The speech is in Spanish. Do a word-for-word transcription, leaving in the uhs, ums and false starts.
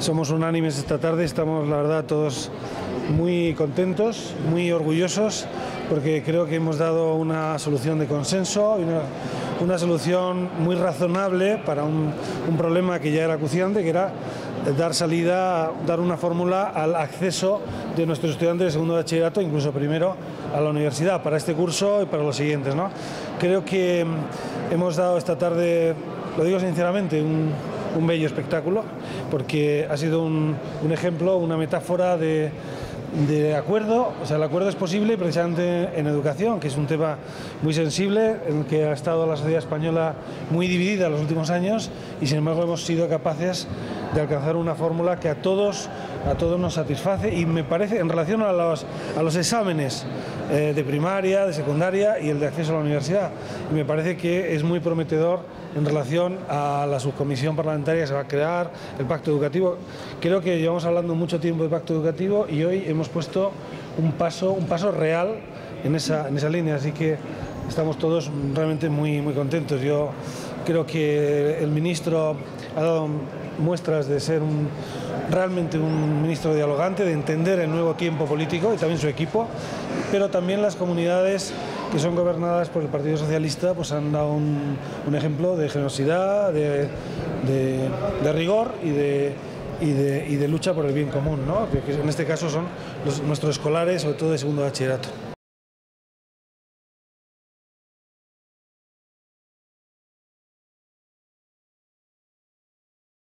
somos unánimes esta tarde, estamos la verdad todos muy contentos, muy orgullosos, porque creo que hemos dado una solución de consenso, una, una solución muy razonable para un, un problema que ya era acuciante, que era dar salida, dar una fórmula al acceso de nuestros estudiantes de segundo de bachillerato, incluso primero, a la universidad, para este curso y para los siguientes, ¿no? Creo que hemos dado esta tarde, lo digo sinceramente, un, un bello espectáculo, porque ha sido un, un ejemplo, una metáfora de... de acuerdo. O sea, el acuerdo es posible precisamente en educación, que es un tema muy sensible, en el que ha estado la sociedad española muy dividida en los últimos años, y sin embargo hemos sido capaces de alcanzar una fórmula que a todos, a todos nos satisface, y me parece, en relación a los, a los exámenes eh, de primaria, de secundaria y el de acceso a la universidad, y me parece que es muy prometedor en relación a la subcomisión parlamentaria que se va a crear, el pacto educativo. Creo que llevamos hablando mucho tiempo de pacto educativo y hoy hemos puesto un paso, un paso real en esa, en esa línea, así que estamos todos realmente muy, muy contentos. Yo creo que el ministro ha dado muestras de ser un, realmente un ministro dialogante, de entender el nuevo tiempo político, y también su equipo, pero también las comunidades que son gobernadas por el Partido Socialista pues han dado un, un ejemplo de generosidad, de, de, de rigor y de, y, de, y de lucha por el bien común, ¿no? Que en este caso son los, nuestros escolares, sobre todo de segundo bachillerato.